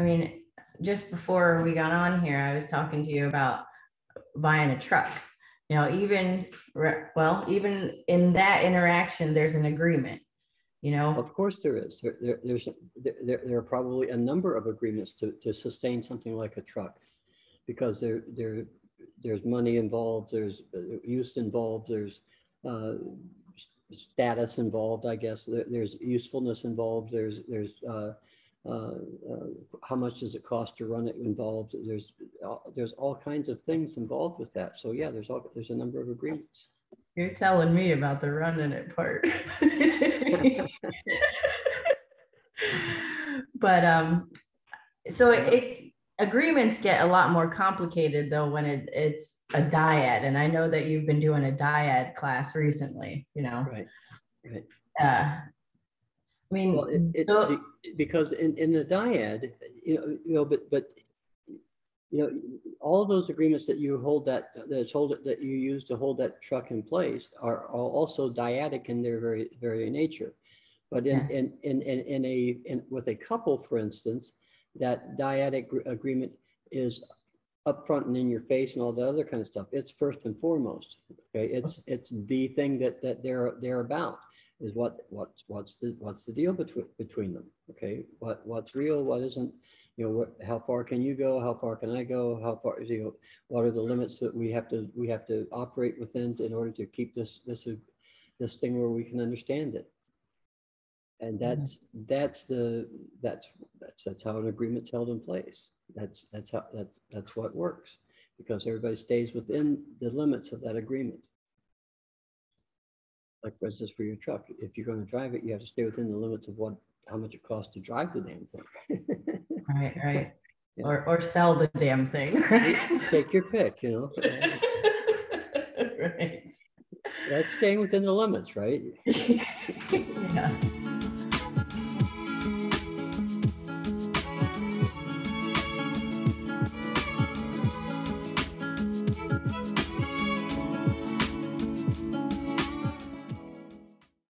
I mean, just before we got on here, I was talking to you about buying a truck. You know, even in that interaction, there's an agreement. You know, of course there is. There are probably a number of agreements to sustain something like a truck, because there's money involved, there's use involved, there's status involved, I guess. There's usefulness involved. There's how much does it cost to run it involved. There's all kinds of things involved with that. So yeah, there's a number of agreements. You're telling me about the running it part. But so agreements get a lot more complicated though when it's a dyad, and I know that you've been doing a dyad class recently, you know. Right. I mean, well, because in the dyad, but all of those agreements that you hold that you use to hold that truck in place are also dyadic in their very nature. But with a couple, for instance, that dyadic agreement is upfront and in your face and all that other kind of stuff. It's first and foremost. Okay, it's the thing that they're about. Is what's the deal between them? Okay, what's real, what isn't? You know, how far can you go? How far can I go? How far? You know, what are the limits that we have to operate within in order to keep this thing where we can understand it? And that's how an agreement's held in place. That's what works, because everybody stays within the limits of that agreement. Like, for instance, for your truck, if you're going to drive it, you have to stay within the limits of how much it costs to drive the damn thing. Right. Yeah. Or sell the damn thing. Take your pick, you know. Right. That's staying within the limits, right? Yeah.